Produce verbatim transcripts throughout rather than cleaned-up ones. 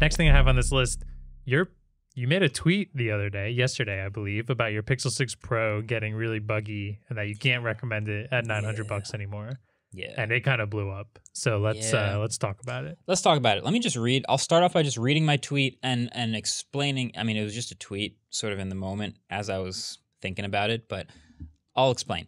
Next thing I have on this list, you're you made a tweet the other day, yesterday, I believe, about your Pixel six Pro getting really buggy and that you can't recommend it at nine hundred yeah. bucks anymore. Yeah. And it kind of blew up. So let's yeah. uh, let's talk about it. Let's talk about it. Let me just read. I'll start off by just reading my tweet and and explaining. I mean, it was just a tweet sort of in the moment as I was thinking about it, but I'll explain.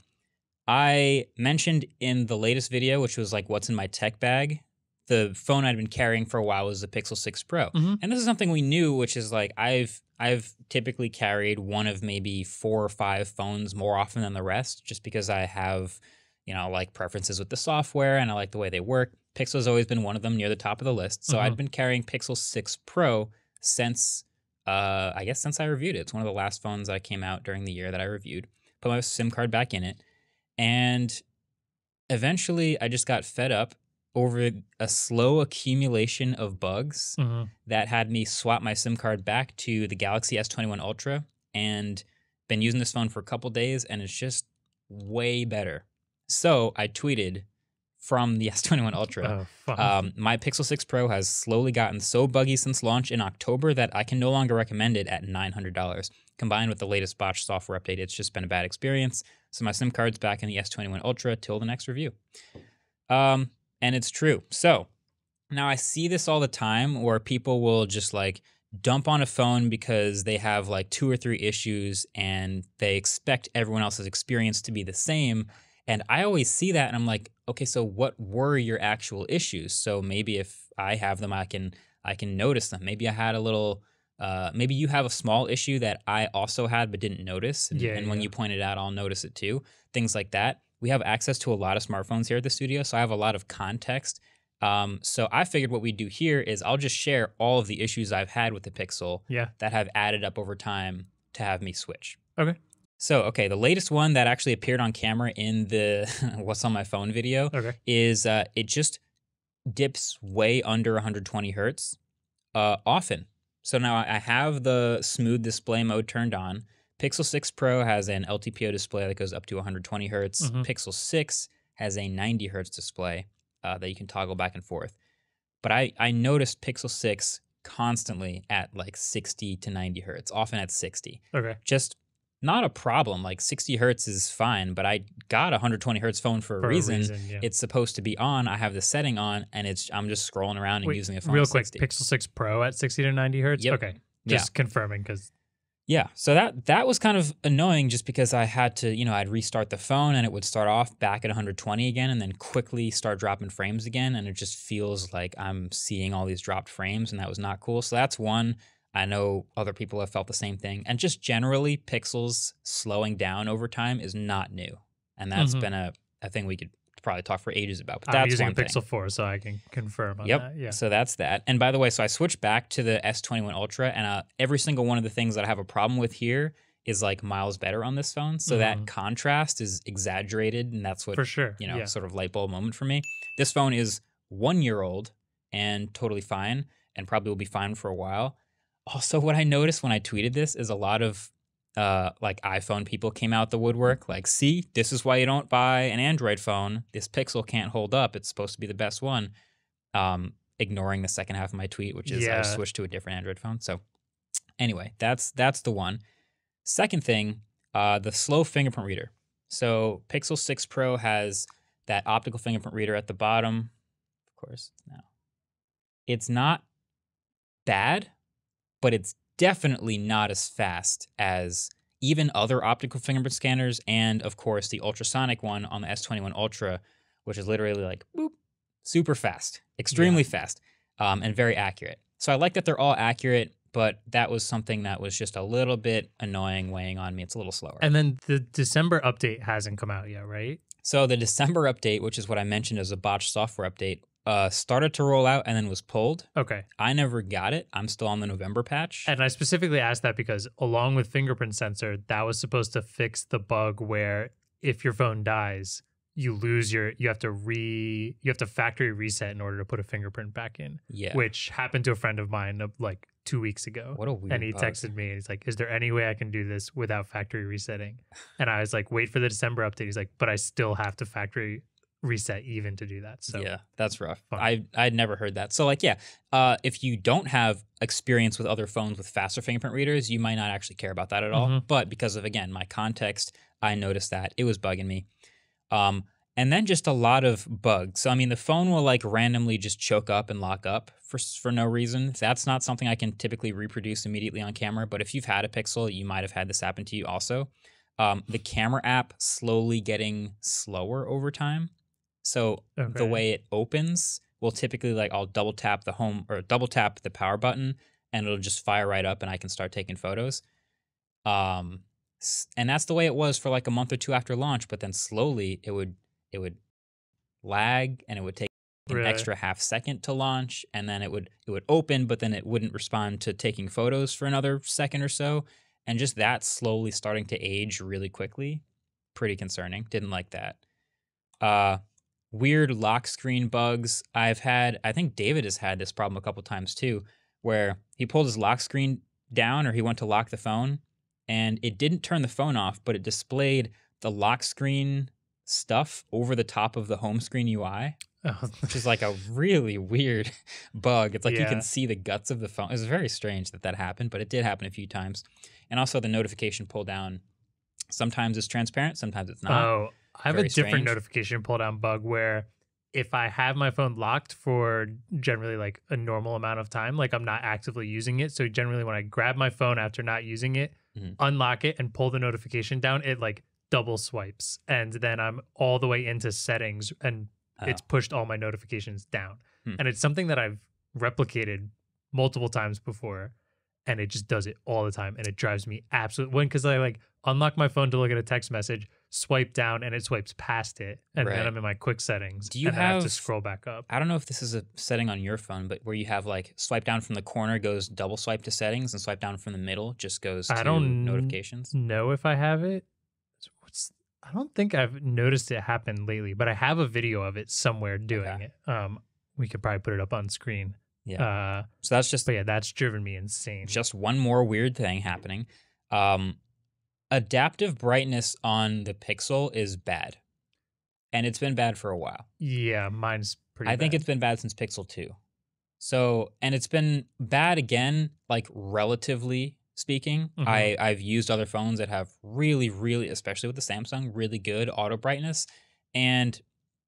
I mentioned in the latest video, which was like what's in my tech bag, the phone I'd been carrying for a while was the Pixel six Pro. Mm-hmm. And this is something we knew, which is like I've I've typically carried one of maybe four or five phones more often than the rest just because I have, you know, like preferences with the software and I like the way they work. Pixel's always been one of them near the top of the list. So mm-hmm. I'd been carrying Pixel six Pro since, uh, I guess since I reviewed it. It's one of the last phones that came out during the year that I reviewed. Put my SIM card back in it. And eventually I just got fed up over a slow accumulation of bugs mm-hmm. that had me swap my SIM card back to the Galaxy S twenty-one Ultra, and been using this phone for a couple days, and it's just way better. So I tweeted from the S twenty-one Ultra, oh, um, my Pixel six Pro has slowly gotten so buggy since launch in October that I can no longer recommend it at nine hundred dollars. Combined with the latest botched software update, it's just been a bad experience. So my SIM card's back in the S twenty-one Ultra till the next review. Um... And it's true. So now I see this all the time where people will just like dump on a phone because they have like two or three issues and they expect everyone else's experience to be the same. And I always see that and I'm like, okay, so what were your actual issues? So maybe if I have them, I can I can notice them. Maybe I had a little, uh, maybe you have a small issue that I also had but didn't notice. And, yeah, and yeah. when you point it out, I'll notice it too. Things like that. We have access to a lot of smartphones here at the studio, so I have a lot of context. Um, so I figured what we do here is I'll just share all of the issues I've had with the Pixel yeah. that have added up over time to have me switch. Okay. So, okay, the latest one that actually appeared on camera in the What's on My Phone video okay. is uh, it just dips way under one hundred twenty hertz uh, often. So now I have the smooth display mode turned on. Pixel six Pro has an L T P O display that goes up to one hundred twenty hertz. Mm-hmm. Pixel six has a ninety hertz display uh, that you can toggle back and forth. But I, I noticed Pixel six constantly at like sixty to ninety hertz, often at sixty. Okay. Just not a problem. Like sixty hertz is fine, but I got a one hundred twenty hertz phone for a for reason. A reason yeah. It's supposed to be on. I have the setting on, and it's I'm just scrolling around and Wait, using a phone. Real quick, sixty. Pixel six Pro at sixty to ninety hertz? Yep. Okay. Just yeah. confirming because. Yeah, so that that was kind of annoying just because I had to, you know, I'd restart the phone and it would start off back at one hundred twenty again and then quickly start dropping frames again, and it just feels like I'm seeing all these dropped frames, and that was not cool. So that's one. I know other people have felt the same thing. And just generally, Pixel's slowing down over time is not new. And that's mm-hmm. been a, a thing we could probably talk for ages about. But that's I'm using one a Pixel thing. four, so I can confirm on yep. that. Yeah. So that's that. And by the way, so I switched back to the S twenty-one Ultra, and uh, every single one of the things that I have a problem with here is like miles better on this phone. So mm. that contrast is exaggerated, and that's what for sure. you know, yeah. sort of light bulb moment for me. This phone is one year old and totally fine, and probably will be fine for a while. Also, what I noticed when I tweeted this is a lot of Uh, like iPhone people came out the woodwork, like, see, this is why you don't buy an Android phone. This Pixel can't hold up. It's supposed to be the best one. Um, ignoring the second half of my tweet, which is yeah. I switched to a different Android phone. So anyway, that's that's the one. Second thing, uh, the slow fingerprint reader. So Pixel six Pro has that optical fingerprint reader at the bottom. Of course, no. It's not bad, but it's definitely not as fast as even other optical fingerprint scanners, and of course the ultrasonic one on the S twenty-one Ultra, which is literally like boop, super fast, extremely yeah. fast, um, and very accurate. So I like that they're all accurate, but that was something that was just a little bit annoying, weighing on me. It's a little slower. And then the December update hasn't come out yet, right? So the December update, which is what I mentioned as a botched software update, Uh, started to roll out and then was pulled. Okay. I never got it. I'm still on the November patch. And I specifically asked that because along with fingerprint sensor, that was supposed to fix the bug where if your phone dies, you lose your, you have to re, you have to factory reset in order to put a fingerprint back in. Yeah. Which happened to a friend of mine like two weeks ago. What a weird And he bug. texted me and he's like, is there any way I can do this without factory resetting? And I was like, wait for the December update. He's like, but I still have to factory reset even to do that. So yeah, that's rough. Fun. I I'd never heard that. So like, yeah, uh, if you don't have experience with other phones with faster fingerprint readers, you might not actually care about that at all. Mm-hmm. But because of, again, my context, I noticed that it was bugging me. Um, and then just a lot of bugs. So I mean, the phone will like randomly just choke up and lock up for for no reason. That's not something I can typically reproduce immediately on camera. But if you've had a Pixel, you might have had this happen to you also. Um, the camera app slowly getting slower over time. So okay. the way it opens will typically, like, I'll double tap the home or double tap the power button and it'll just fire right up and I can start taking photos. Um, and that's the way it was for like a month or two after launch. But then slowly it would it would lag and it would take really? an extra half second to launch. And then it would it would open, but then it wouldn't respond to taking photos for another second or so. And just that slowly starting to age really quickly. Pretty concerning. Didn't like that. Uh, weird lock screen bugs. I've had, I think David has had this problem a couple times too, where he pulled his lock screen down or he went to lock the phone and it didn't turn the phone off, but it displayed the lock screen stuff over the top of the home screen U I, oh. which is like a really weird bug. It's like yeah. you can see the guts of the phone. It was very strange that that happened, but it did happen a few times. And also the notification pull down. Sometimes it's transparent, sometimes it's not. Oh. I have Very a different strange. notification pull down bug where if I have my phone locked for generally like a normal amount of time, like I'm not actively using it. So generally when I grab my phone after not using it, mm-hmm. unlock it and pull the notification down, it like double swipes. And then I'm all the way into settings and oh. it's pushed all my notifications down. Hmm. And it's something that I've replicated multiple times before. And it just does it all the time. And it drives me absolutely when because I like unlock my phone to look at a text message, swipe down and it swipes past it. And right. then I'm in my quick settings. Do you and have, I have to scroll back up? I don't know if this is a setting on your phone, but where you have like swipe down from the corner goes double swipe to settings and swipe down from the middle just goes to I don't notifications. Know if I have it. What's, I don't think I've noticed it happen lately, but I have a video of it somewhere doing okay. it. Um, we could probably put it up on screen. Yeah. Uh, so that's just, but yeah, that's driven me insane. Just one more weird thing happening. Um, Adaptive brightness on the Pixel is bad, and it's been bad for a while. Yeah, mine's pretty bad. I think it's been bad since Pixel two. So, and it's been bad again, like relatively speaking. Mm-hmm. I, I've used other phones that have really, really, especially with the Samsung, really good auto brightness. And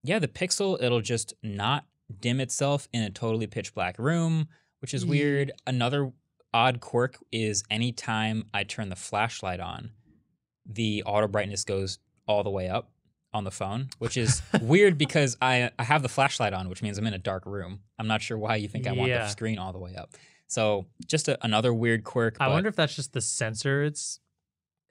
yeah, the Pixel, it'll just not dim itself in a totally pitch black room, which is weird. Yeah. Another odd quirk is anytime I turn the flashlight on, the auto brightness goes all the way up on the phone, which is weird because I, I have the flashlight on, which means I'm in a dark room. I'm not sure why you think I yeah. want the screen all the way up. So just a, another weird quirk. I wonder if that's just the sensor. It's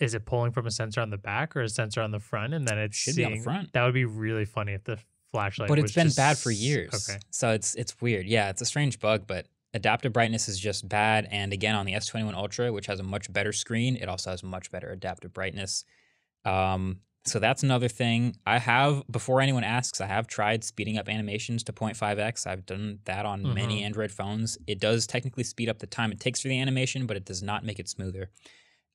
Is it pulling from a sensor on the back or a sensor on the front? And then it's should seeing, be on the front. That would be really funny if the flashlight But was it's been just, bad for years. Okay. So it's it's weird. Yeah, it's a strange bug, but adaptive brightness is just bad. And again, on the S twenty-one Ultra, which has a much better screen, it also has much better adaptive brightness. Um, so that's another thing. I have, before anyone asks, I have tried speeding up animations to zero point five X. I've done that on mm-hmm. many Android phones. It does technically speed up the time it takes for the animation, but it does not make it smoother.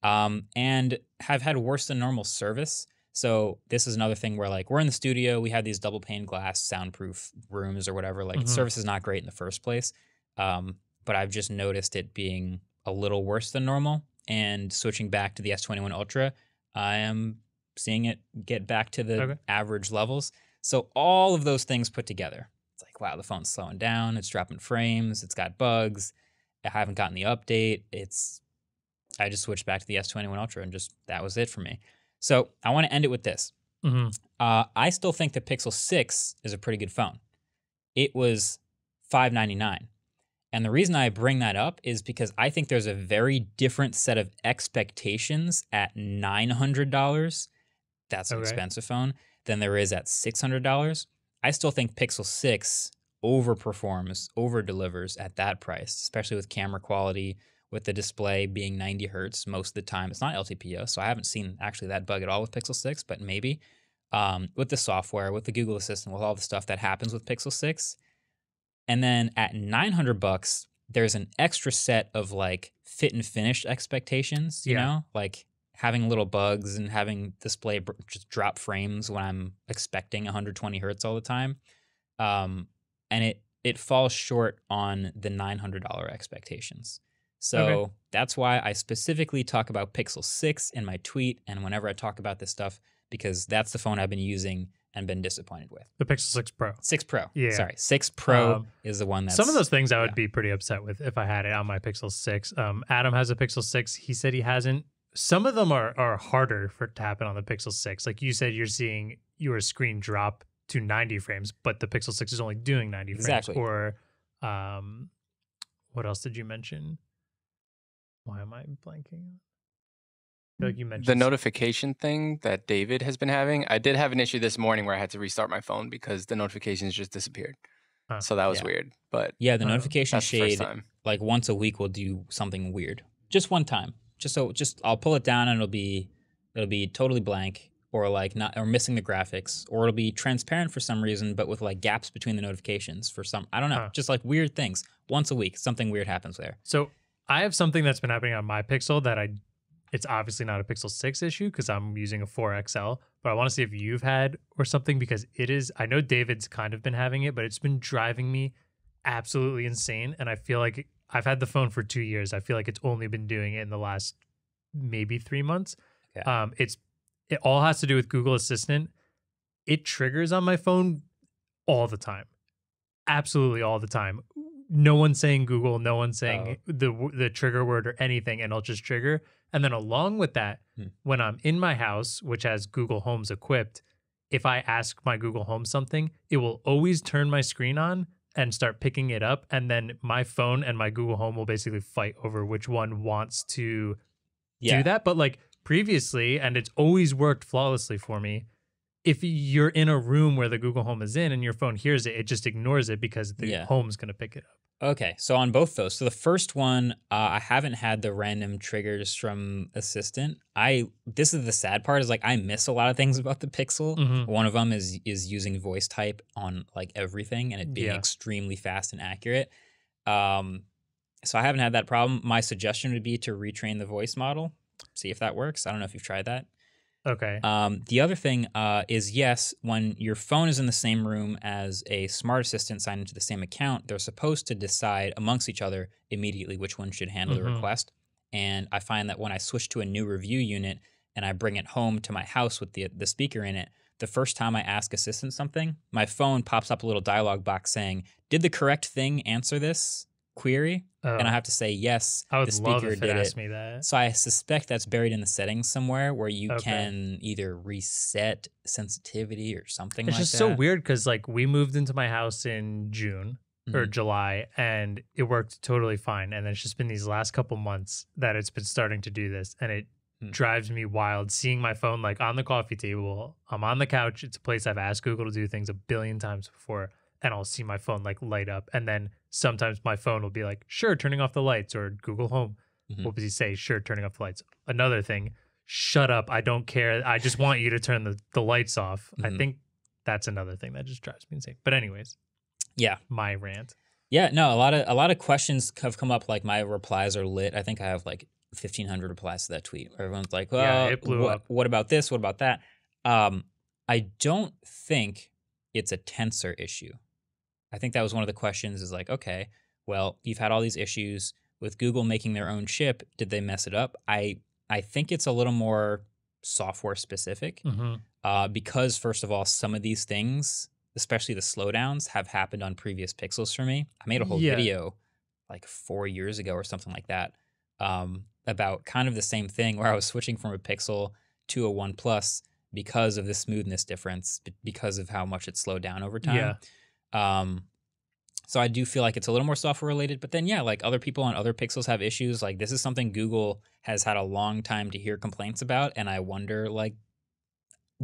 Um, and have had worse than normal service. So this is another thing where like we're in the studio, we have these double pane glass soundproof rooms or whatever. Like mm-hmm. service is not great in the first place. Um, but I've just noticed it being a little worse than normal. And switching back to the S twenty-one Ultra, I am seeing it get back to the okay. average levels. So all of those things put together, it's like, wow, the phone's slowing down. It's dropping frames. It's got bugs. I haven't gotten the update. It's, I just switched back to the S twenty-one Ultra and just, that was it for me. So I want to end it with this. Mm-hmm. Uh, I still think the Pixel six is a pretty good phone. It was five ninety-nine. And the reason I bring that up is because I think there's a very different set of expectations at nine hundred dollars, that's an okay. expensive phone, than there is at six hundred dollars. I still think Pixel six overperforms, over-delivers at that price, especially with camera quality, with the display being ninety hertz most of the time. It's not L T P O, so I haven't seen actually that bug at all with Pixel six, but maybe. Um, with the software, with the Google Assistant, with all the stuff that happens with Pixel six, and then at nine hundred bucks, there's an extra set of like fit and finish expectations, you yeah. know, like having little bugs and having display just drop frames when I'm expecting one hundred twenty hertz all the time. Um, and it it falls short on the nine hundred dollar expectations. So okay. that's why I specifically talk about Pixel six in my tweet and whenever I talk about this stuff, because that's the phone I've been using and been disappointed with. The Pixel six Pro. six Pro. Yeah. Sorry, six Pro um, is the one that's... Some of those things I would yeah. be pretty upset with if I had it on my Pixel six. Um, Adam has a Pixel six. He said he hasn't. Some of them are, are harder for to happen on the Pixel six. Like you said, you're seeing your screen drop to ninety frames, but the Pixel six is only doing ninety exactly. frames. Or um, what else did you mention? Why am I blanking? Like you mentioned the something. notification thing that David has been having. I did have an issue this morning where I had to restart my phone because the notifications just disappeared. Huh. So that was yeah. weird. But yeah, the notification shade, like once a week, will do something weird. Just one time. Just so, just I'll pull it down and it'll be, it'll be totally blank or like not or missing the graphics, or it'll be transparent for some reason, but with like gaps between the notifications for some. I don't know. Huh. Just like weird things. Once a week, something weird happens there. So I have something that's been happening on my Pixel that I. It's obviously not a Pixel six issue because I'm using a four X L, but I want to see if you've had or something, because it is, I know David's kind of been having it, but it's been driving me absolutely insane. And I feel like I've had the phone for two years. I feel like it's only been doing it in the last maybe three months. Okay. Um, it's, it all has to do with Google Assistant. It triggers on my phone all the time. Absolutely all the time. No one's saying Google, no one's saying oh. the the trigger word or anything, and I'll just trigger. And then along with that, hmm. when I'm in my house, which has Google Homes equipped, if I ask my Google Home something, it will always turn my screen on and start picking it up. And then my phone and my Google Home will basically fight over which one wants to yeah. do that. But like previously, and it's always worked flawlessly for me, if you're in a room where the Google Home is in and your phone hears it, it just ignores it because the yeah. home's going to pick it up. Okay, so on both those. So the first one, uh, I haven't had the random triggers from Assistant. I This is the sad part, is like I miss a lot of things about the Pixel. Mm-hmm. One of them is is using voice type on like everything and it being yeah. extremely fast and accurate. Um, so I haven't had that problem. My suggestion would be to retrain the voice model, see if that works. I don't know if you've tried that. Okay. Um, the other thing uh, is, yes, when your phone is in the same room as a smart assistant signed into the same account, they're supposed to decide amongst each other immediately which one should handle mm-hmm. the request. And I find that when I switch to a new review unit and I bring it home to my house with the, the speaker in it, the first time I ask Assistant something, my phone pops up a little dialog box saying, did the correct thing answer this query? Oh. And I have to say yes. I would the speaker love if it asked me that. So I suspect that's buried in the settings somewhere where you okay. can either reset sensitivity or something. It's like that. It's just so weird because like we moved into my house in June mm-hmm. or July and it worked totally fine. And it's just been these last couple months that it's been starting to do this, and it mm-hmm. drives me wild seeing my phone like on the coffee table. I'm on the couch. It's a place I've asked Google to do things a billion times before. And I'll see my phone like light up, and then sometimes my phone will be like, sure, turning off the lights, or Google Home mm-hmm. what does he say, sure, turning off the lights. Another thing, shut up, I don't care, I just want you to turn the, the lights off. Mm-hmm. I think that's another thing that just drives me insane. But anyways, yeah, my rant. Yeah, no, a lot of a lot of questions have come up, like my replies are lit. I think I have like fifteen hundred replies to that tweet. Everyone's like, well, yeah, it blew what, up. What about this, what about that? um I don't think it's a Tensor issue. I think that was one of the questions, is like, okay, well, you've had all these issues with Google making their own chip. Did they mess it up? I I think it's a little more software specific mm-hmm. uh, because, first of all, some of these things, especially the slowdowns, have happened on previous Pixels for me. I made a whole yeah. video like four years ago or something like that um, about kind of the same thing where I was switching from a Pixel to a OnePlus because of the smoothness difference, because of how much it slowed down over time. Yeah. Um, so I do feel like it's a little more software related, but then, yeah, like other people on other Pixels have issues. Like this is something Google has had a long time to hear complaints about. And I wonder, like,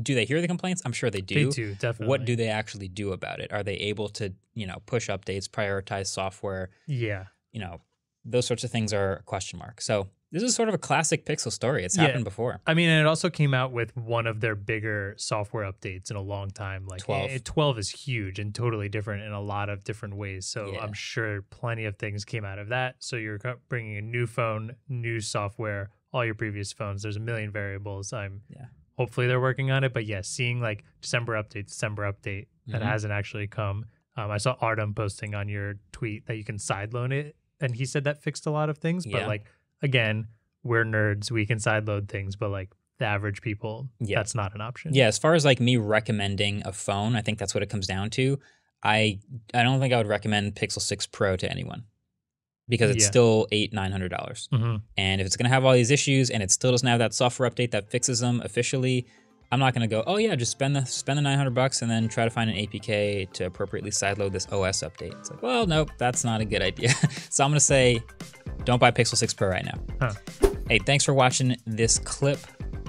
do they hear the complaints? I'm sure they do. They do, definitely. What do they actually do about it? Are they able to, you know, push updates, prioritize software? Yeah. You know, those sorts of things are a question mark. So this is sort of a classic Pixel story. It's yeah. happened before. I mean, and it also came out with one of their bigger software updates in a long time. Like twelve. twelve is huge and totally different in a lot of different ways. So yeah. I'm sure plenty of things came out of that. So you're bringing a new phone, new software, all your previous phones. There's a million variables. I'm yeah. Hopefully they're working on it, but yes, yeah, seeing like December update, December update mm-hmm. that hasn't actually come. Um, I saw Artem posting on your tweet that you can sideload it, and he said that fixed a lot of things. But yeah. like again, we're nerds; we can sideload things, but like the average people, yeah. that's not an option. Yeah, as far as like me recommending a phone, I think that's what it comes down to. I I don't think I would recommend Pixel six Pro to anyone, because it's yeah. still eight, nine hundred dollars. Mm-hmm. And if it's gonna have all these issues and it still doesn't have that software update that fixes them officially, I'm not gonna go, oh yeah, just spend the spend the nine hundred bucks and then try to find an A P K to appropriately sideload this O S update. It's like, well, nope, that's not a good idea. So I'm gonna say, don't buy Pixel six Pro right now. Huh. Hey, thanks for watching this clip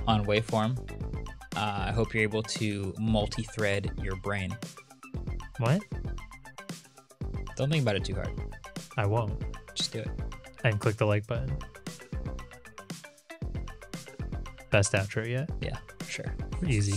on Waveform. Uh, I hope you're able to multi-thread your brain. What? Don't think about it too hard. I won't. Just do it. And click the like button. Best outro yet? Yeah, sure. Easy.